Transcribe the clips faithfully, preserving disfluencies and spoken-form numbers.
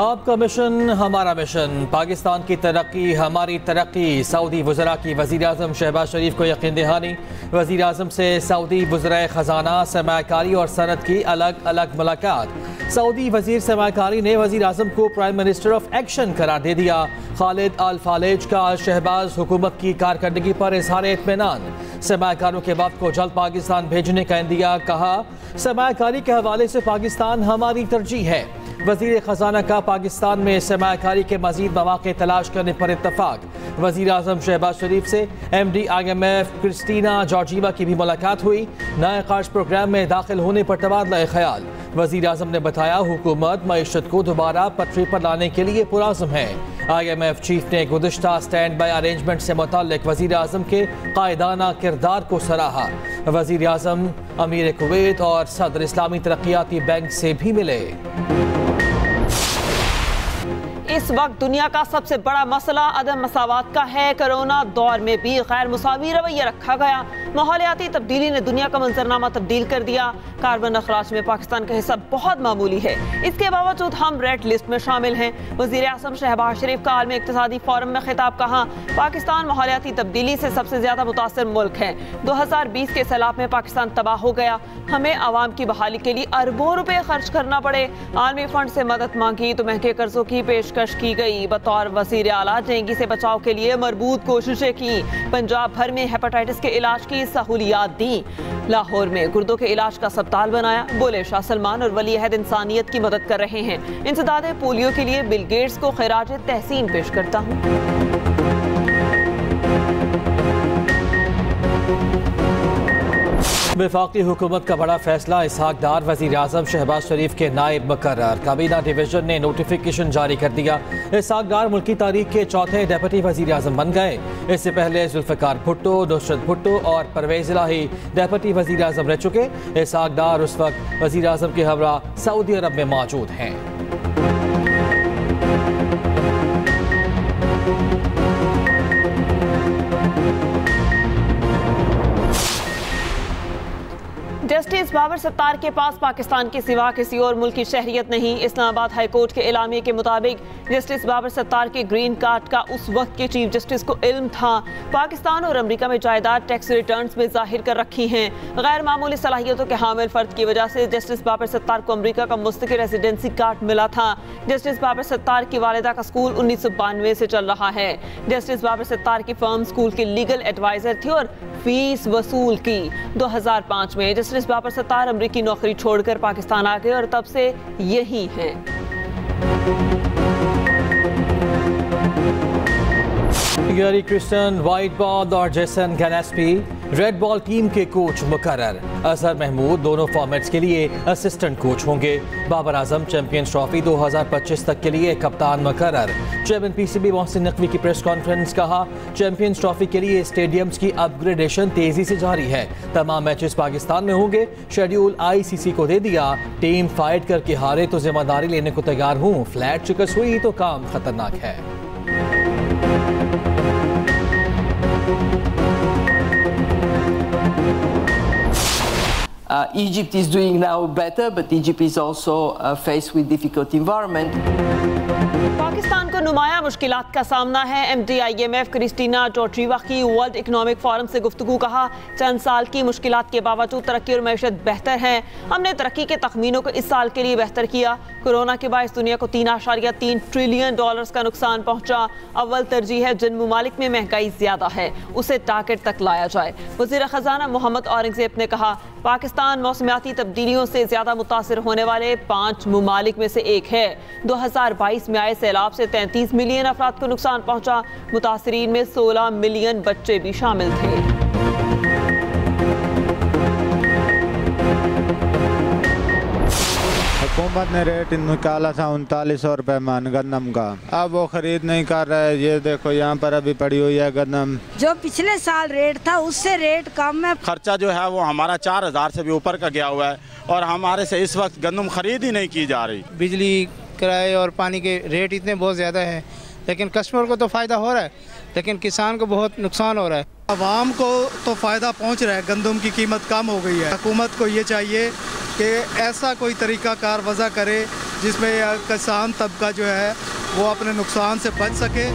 आपका मिशन हमारा मिशन, पाकिस्तान की तरक्की हमारी तरक्की। सऊदी वज़रा की वज़ीर-ए-आज़म शहबाज शरीफ को यकीन दहानी, वज़ीर-ए-आज़म से सऊदी वज़राए ख़जाना सरमाकारी और सनत की अलग अलग मुलाकात। सऊदी वज़ीर सरमाकारी ने वज़ीर-ए-आज़म को प्राइम मिनिस्टर ऑफ एक्शन करार दे दिया। खालिद अल फलाह का शहबाज हुकूमत की कारकर्दगी पर इजहार इत्मीनान, सरमाकारों के वफद को जल्द पाकिस्तान भेजने का इंदिया। कहा, सरमाकारी के हवाले से पाकिस्तान हमारी तरजीह है। वज़ीर ख़जाना का पाकिस्तान में सरमाकारी के मज़ीद मौक़े तलाश करने पर इत्तफाक। वज़ीर आज़म शहबाज शरीफ से M D I M F Kristalina Georgieva की भी मुलाकात हुई। नए ख़ार्ज प्रोग्राम में दाखिल होने पर तबादला ख्याल। वज़ीर आज़म ने बताया, हुकूमत मईशत को दोबारा पटरी पर लाने के लिए पुरज़म है। आई एम एफ चीफ ने गुज़िश्ता स्टैंड बाई अरेंजमेंट से मुतल्लिक़ वज़ीर आज़म के कायदाना किरदार को सराहा। वज़ीर आज़म अमीर कुवैत और सदर इस्लामी तरक्याती बैंक से भी मिले। इस वक्त दुनिया का सबसे बड़ा मसला अदम मसावात का है। कोरोना दौर में भी गैर मुसावी रवैया रखा गया। माहौलियाती तब्दीली ने दुनिया का मंजरनामा तब्दील कर दिया। कार्बन अखराज में पाकिस्तान का हिस्सा बहुत मामूली है। इसके बावजूद हम रेड लिस्ट में शामिल हैं। वज़ीर आज़म शहबाज शरीफ का आलमी इक्तिसादी फोरम में खिताब। कहा, पाकिस्तान माहौलियाती तब्दीली से सबसे ज्यादा मुतासर मुल्क है। दो हजार बीस के सैलाब में पाकिस्तान तबाह हो गया। हमें आवाम की बहाली के लिए अरबों रुपये खर्च करना पड़े। आलमी फंड से मदद मांगी तो महंगे कर्जों की पेशकश की गई। बतौर वज़ीर आला डेंगू से बचाव के लिए मरबूत कोशिशें की। पंजाब भर में हेपेटाइटिस के इलाज की सहूलियात दी। लाहौर में गुर्दों के इलाज का अस्पताल बनाया। बोले, शाह सलमान और वली अहद इंसानियत की मदद कर रहे हैं। इंसदादे पोलियो के लिए बिल गेट्स को खैराज तहसीन पेश करता हूँ। वफाकी हुकूमत का बड़ा फैसला, इसहाक दार वज़ीर आज़म शहबाज शरीफ के नायब मुकर्रर। काबीना डिवीज़न ने नोटिफिकेशन जारी कर दिया। इसहाक दार मुल्की तारीख के चौथे डेप्यूटी वज़ीर आज़म बन गए। इससे पहले ज़ुल्फ़िकार भुट्टो, नुसरत भुट्टो और परवेज़ इलाही डेप्यूटी वज़ीर आज़म रह चुके। इसहाक दार उस वक्त वज़ीर आज़म के हमरा सऊदी अरब में मौजूद हैं। जस्टिस बाबर सत्तार के पास पाकिस्तान के सिवा किसी और मुल्क की शहरियत नहीं। इस्लामाबाद हाई कोर्ट के एलामे के मुताबिक जस्टिस बाबर सत्तार के ग्रीन कार्ड का उस वक्त के चीफ जस्टिस को इल्म था। पाकिस्तान और अमेरिका में जायदाद टैक्स रिटर्न्स में जाहिर कर रखी हैं। गैर मामूली सलाहियतों के हामिल फर्द की वजह से जस्टिस बाबर सत्तार को अमेरिका का मुस्तकिल रेजिडेंसी कार्ड मिला था। जस्टिस बाबर सत्तार की वालिदा का स्कूल उन्नीस सौ बानवे से चल रहा है। जस्टिस बाबर सत्तार की फर्म स्कूल की लीगल एडवाइजर थी और फीस वसूल की। दो हजार पाँच में जस्टिस बाबर सत्तार अमरीकी नौकरी छोड़कर पाकिस्तान आ गए और तब से यही हैं। गैरी क्रिस्टन वाइट बॉल और Jason Gillespie red ball team के कोच मुकर्रर। अजहर महमूद दोनों फॉर्मेट्स के लिए असिस्टेंट कोच होंगे। बाबर आजम चैंपियंस ट्रॉफी दो हज़ार पच्चीस तक के लिए कप्तान मुकर्रर। चेयरमैन पीसीबी मोहसिन नकवी की प्रेस कॉन्फ्रेंस। कहा, चैंपियंस ट्रॉफी के लिए स्टेडियम्स की अपग्रेडेशन तेजी से जारी है। तमाम मैचेस पाकिस्तान में होंगे। शेड्यूल आईसीसी को दे दिया। टीम फाइट करके हारे तो जिम्मेदारी लेने को तैयार हूँ। फ्लैट शिकस्त हुई तो काम खतरनाक है। Uh, Egypt is doing now better, but Egypt is also uh, faced with difficult environment. Pakistan को नुमाया मुश्किलात का सामना है। M D I M F Kristalina Georgieva की वर्ल्ड इकोनॉमिक फोरम से गुफ्तगू। कहा, चंद साल की मुश्किलात के बावजूद तरक्की और मैशत बेहतर है। हमने तरक्की के तखमीनों को इस साल के लिए बेहतर किया। कोरोना के बायस दुनिया को तीन आशारिया तीन ट्रिलियन डॉलर्स का नुकसान पहुंचा। अव्वल तरजीह है जिन ममालिक में महंगाई ज्यादा है उसे टारगेट तक लाया जाए। वज़ीर ख़जाना मोहम्मद औरंगज़ेब ने कहा, पाकिस्तान मौसमियाती तब्दीलियों से ज्यादा मुतासर होने वाले पाँच ममालिक में से एक है। दो हजार बाईस में आए सैलाब से तैंतीस मिलियन अफराद को नुकसान पहुंचा। मुतासरीन में सोलह मिलियन बच्चे भी शामिल थे। हुकूमत ने रेट निकाला था उनतालीस सौ रुपये मान गन्नम का। अब वो खरीद नहीं कर रहा है। ये देखो यहाँ पर अभी पड़ी हुई है गन्नम। जो पिछले साल रेट था उससे रेट कम है। खर्चा जो है वो हमारा चार हजार से भी ऊपर का गया हुआ है और हमारे से इस वक्त गन्नम खरीद ही नहीं की जा रही। बिजली, किराए और पानी के रेट इतने बहुत ज़्यादा है, लेकिन कस्टमर को तो फ़ायदा हो रहा है लेकिन किसान को बहुत नुकसान हो रहा है। आवाम को तो फ़ायदा पहुँच रहा है, गंदम की कीमत कम हो गई है। हुकूमत को ये चाहिए कि ऐसा कोई तरीक़ाकार वज़ा करे जिसमें किसान तबका जो है वो अपने नुकसान से बच सके।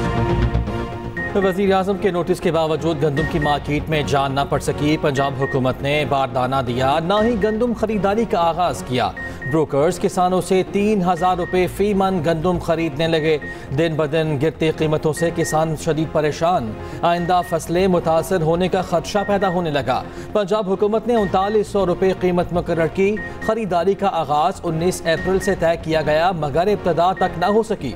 वज़ीर आज़म के नोटिस के बावजूद गंदम की मार्केट में जान न पड़ सकी। पंजाब हुकूमत ने बारदाना दिया, ना ही गंदम खरीदारी का आगाज़ किया। ब्रोकर्स किसानों से तीन हज़ार रुपये फ़ी मन गंदम खरीदने लगे। दिन ब दिन गिरती कीमतों से किसान शदीद परेशान, आइंदा फसलें मुतासर होने का खदशा पैदा होने लगा। पंजाब हुकूमत ने उनतालीस सौ रुपये कीमत मुकर्रर की। खरीदारी का आगाज़ उन्नीस अप्रैल से तय किया गया, मगर इब्तदा तक न हो सकी।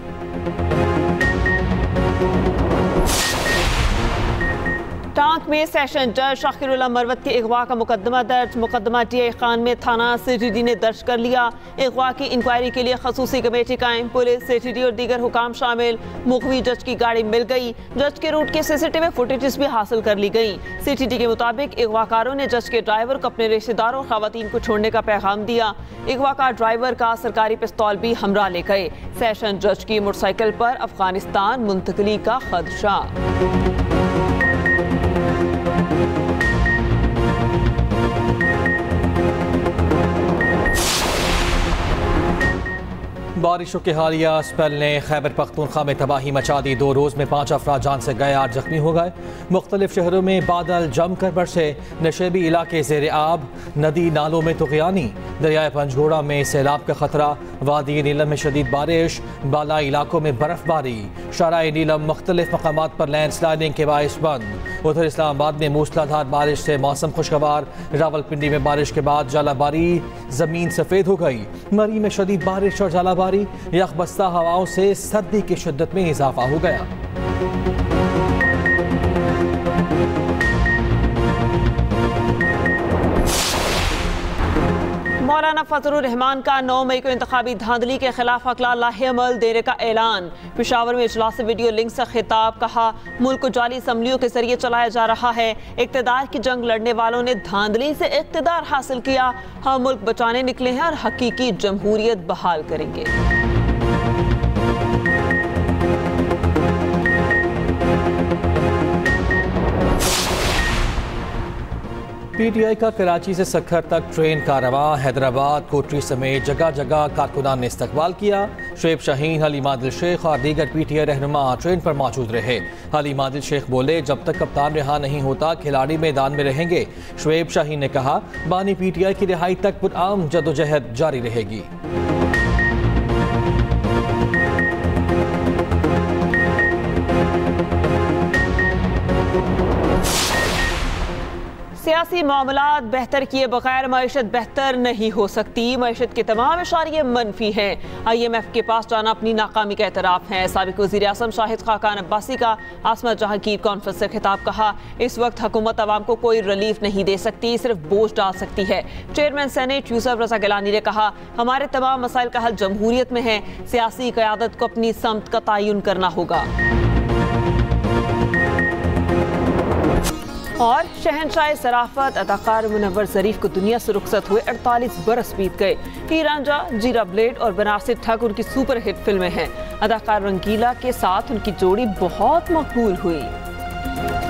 टांग में सेशन जज शाकिरुल अमरत की अगवा का मुकदमा दर्ज। मुकदमा टी आई खान में थाना सीटीडी ने दर्ज कर लिया। अगवा की इंक्वायरी के लिए खसूसी कमेटी कायम, पुलिस सीटीडी और दीगर हुकाम शामिल। मुखबी जज की गाड़ी मिल गई, जज के रूट के सीसीटीवी फुटेजेस भी हासिल कर ली गई। सीटीडी के मुताबिक अगवाकारों ने जज के ड्राइवर को अपने रिश्तेदारों और खवातीन को छोड़ने का पैगाम दिया। अगवा का ड्राइवर का सरकारी पिस्तौल भी हमरा ले गए। सेशन जज की मोटरसाइकिल पर अफगानिस्तान मुंतकली का खदशा। बारिशों के हालिया स्पेल ने खैबर पख्तूनख्वा में तबाही मचा दी। दो रोज़ में पाँच अफराद जान से गए, आठ जख्मी हो गए। मुख्तलिफ शहरों में बादल जम कर बरसे। नशेबी इलाके जेर आब, नदी नालों में तुगयानी। दरियाए पंजगोड़ा में सैलाब का खतरा। वादी नीलम में शदीद बारिश, बाला इलाकों में बर्फबारी। शराय नीलम मुख्तलिफ मकामात पर लैंड स्लाइडिंग के बायस बंद। उधर इस्लामाबाद में मूसलाधार बारिश से मौसम खुशगवार। रावलपिंडी में बारिश के बाद जालाबारी, जमीन सफ़ेद हो गई। मरी में शदीद बारिश और जालाबारी, यखबस्ता हवाओं से सर्दी की शिद्दत में इजाफा हो गया। मौलाना फजलुर रहमान का नौ मई को इंतखाबी धांधली के खिलाफ अकला लाहे अमल देने का ऐलान। पेशावर में इजलास वीडियो लिंक से खिताब, कहा मुल्क को जाली असम्बलियों के जरिए चलाया जा रहा है। इक्तदार की जंग लड़ने वालों ने धांधली से इक्तदार हासिल किया। हम मुल्क बचाने निकले हैं और हकीकी जमहूरियत बहाल करेंगे। पीटीआई का कराची से सक्खर तक ट्रेन का रवां। हैदराबाद, कोटरी समेत जगह जगह कारकुनान ने इस्तकबाल किया। शोएब शहीन, हली मादिल शेख और दीगर पीटीआई रहनुमा ट्रेन पर मौजूद रहे। हली मादिल शेख बोले, जब तक कप्तान रिहा नहीं होता खिलाड़ी मैदान में रहेंगे। शोएब शहीन ने कहा, बानी पीटीआई की रिहाई तक पुरआम जदोजहद जारी रहेगी। सियासी मामलात बेहतर किए बगैर मईशत बेहतर नहीं हो सकती। मईशत के तमाम इशारे मनफी हैं। आई एम एफ के पास जाना अपनी नाकामी का एतराफ़ है। साबिक़ वज़ीर आज़म शाहिद ख़ाक़ान अब्बासी का आसमा जहांगीर कॉन्फ्रेंस से खिताब, कहा इस वक्त हुकूमत आवाम को कोई रिलीफ नहीं दे सकती, सिर्फ बोझ डाल सकती है। चेयरमैन सेनेट यूसुफ रजा गिलानी ने कहा हमारे तमाम मसाइल का हल जमहूरियत में है, सियासी क़यादत को अपनी समत का तयन करना होगा। और शहनशाह सराफत अदाकार मुनव्वर ज़रीफ को दुनिया से रुखसत हुए अड़तालीस बरस बीत गए। ही रांझा, जीरा ब्लेड और बनारसी ठग उनकी सुपरहिट फिल्में हैं। अदाकार रंगीला के साथ उनकी जोड़ी बहुत मकबूल हुई।